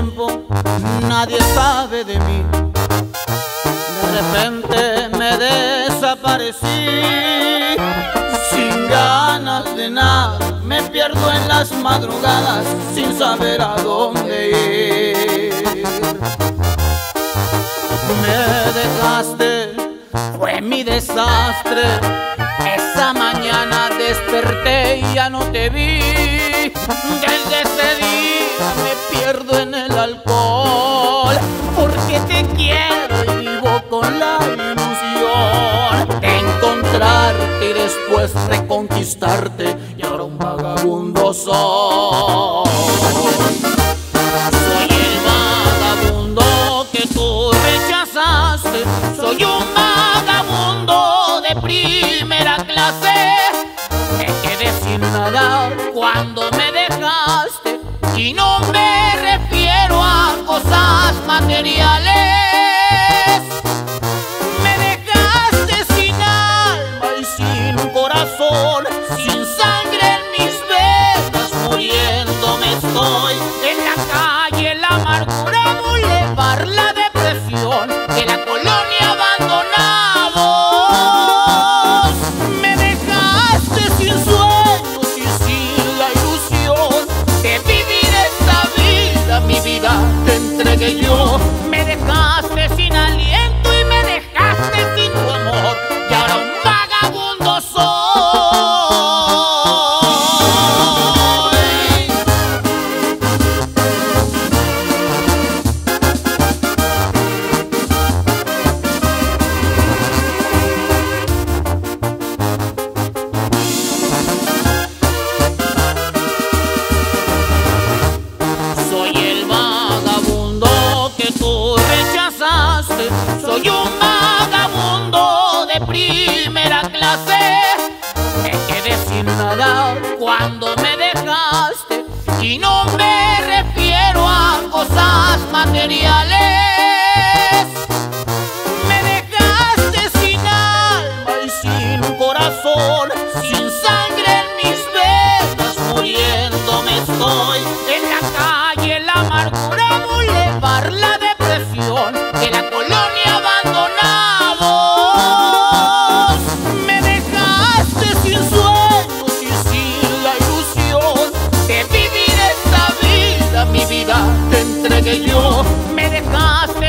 tiempo nadie sabe de mí. De repente me desaparecí, sin ganas de nada, me pierdo en las madrugadas sin saber a dónde ir. Me dejaste, fue mi desastre. Esa mañana desperté y ya no te vi. Desde ese día me pierdo en el alcohol, porque te quiero y vivo con la ilusión de encontrarte y después reconquistarte, y ahora un vagabundo soy. Soy el vagabundo que tú rechazaste, soy un vagabundo de primera clase. Me quedé sin nada cuando me dejaste, y no me refiero a cosas materiales. Me dejaste sin alma y sin corazón, sin sangre en mis venas, muriéndome estoy. En la calle la amargura, bulevar la depresión, de la colonia abandonados. Me dejaste sin sueños y sin la ilusión de vivir esta vida. Mi vida te entregué yo. Me dejaste sin aliento y me dejaste sin tu amor, y ahora un vagabundo soy. Soy el vagabundo que tú rechazaste, soy un vagabundo de primera clase. Me quedé sin nada cuando me dejaste, y no me refiero a cosas materiales. Me dejaste sin alma y sin corazón, sin sangre en mis venas, muriéndome estoy. En la calle la amargura, bulevar la depresión, de la colonia abandonados. Me dejaste sin sueños y sin la ilusión de vivir esta vida. Mi vida te entregué yo. Me dejaste